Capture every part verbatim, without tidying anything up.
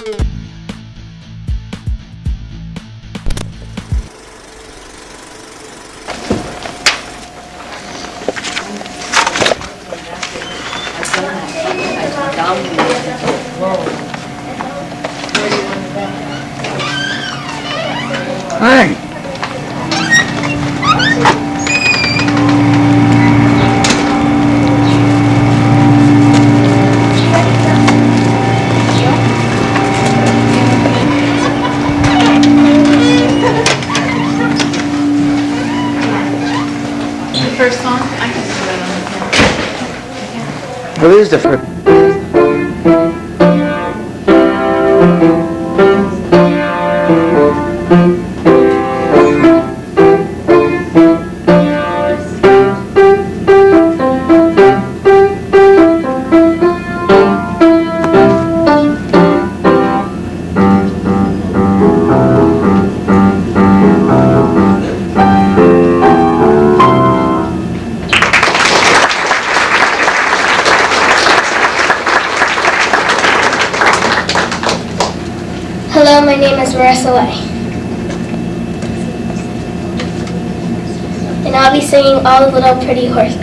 Well, it is the first. And I'll be singing All the Little Pretty Horses.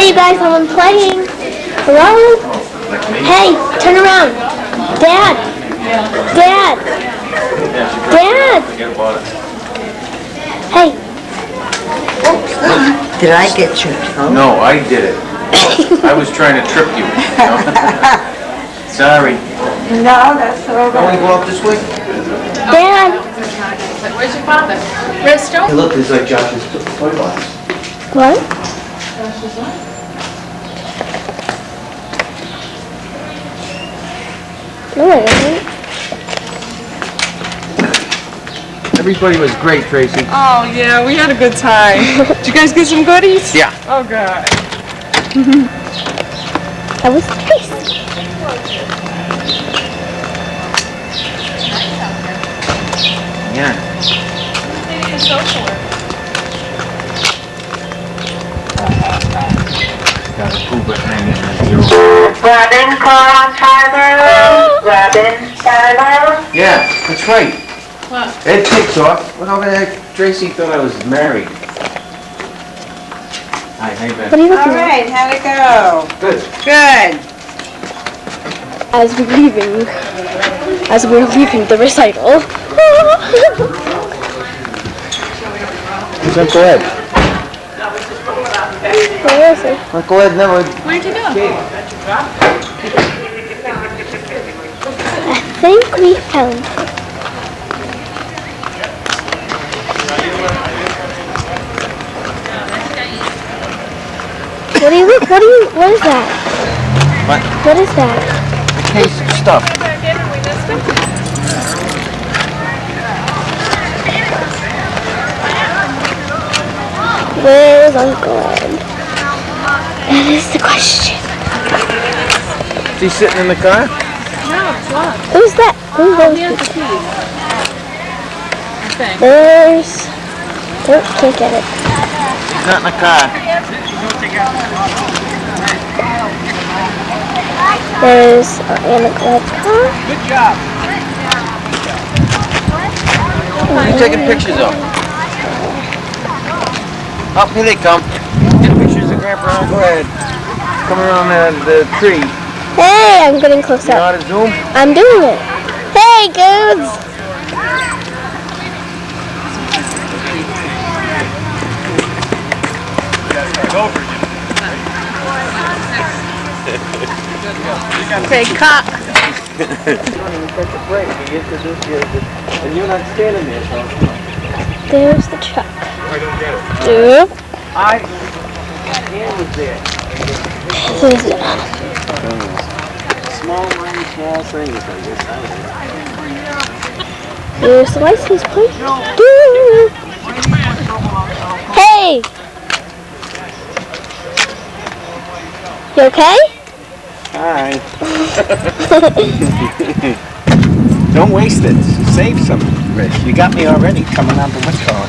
Hey guys, I'm playing. Hello? Hey, turn around. Dad. Dad. bonnet. Hey. What's that? Did I get your phone? No, I did it. I was trying to trip you. you know? Sorry. No, that's all right. Can we go up this way? Dad. Where's your father? Resto? Hey, look, it's like Josh's toy box. What? Josh's what? No, it isn't. Everybody was great, Tracy. Oh, yeah, we had a good time. Did you guys get some goodies? Yeah. Oh, God. That was nice. Yeah. Got a poo behind it. Robin, call Tyler. Robin, Tyler. Yeah, that's right. What? Ed kicks off. Well, the heck? Tracy thought I was married. Hi, how you been? What are you looking at? All right, how'd it go? Good. Good. As we're leaving, as we're leaving the recital. Who's Uncle Ed? Where is he? Uncle Ed never... Where'd you go? I think we found him. What do you look? What do you? What is that? What? What is that? A case of stuff. Where's Uncle Ed? That is the question. Is he sitting in the car? No, it's locked. Who's that? Who's oh, those? The key. I think. There's. Nope, can't get it. He's not in the car. There's our Anna car. Good job. What are you taking pictures of? Oh, here they come. Get pictures of Grandpa. Go ahead. Come around the, the tree. Hey, I'm getting close you up. You know how to zoom? I'm doing it. Hey, goods. Say cut. And you're not standing there, so. There's the truck. I don't get it. Dude. I was there. Who's it? Small money, small things, I guess. I was there. There's the license plate. Dude. Hey. You okay? Hi. Don't waste it. Save some, Rich. You got me already coming out the window.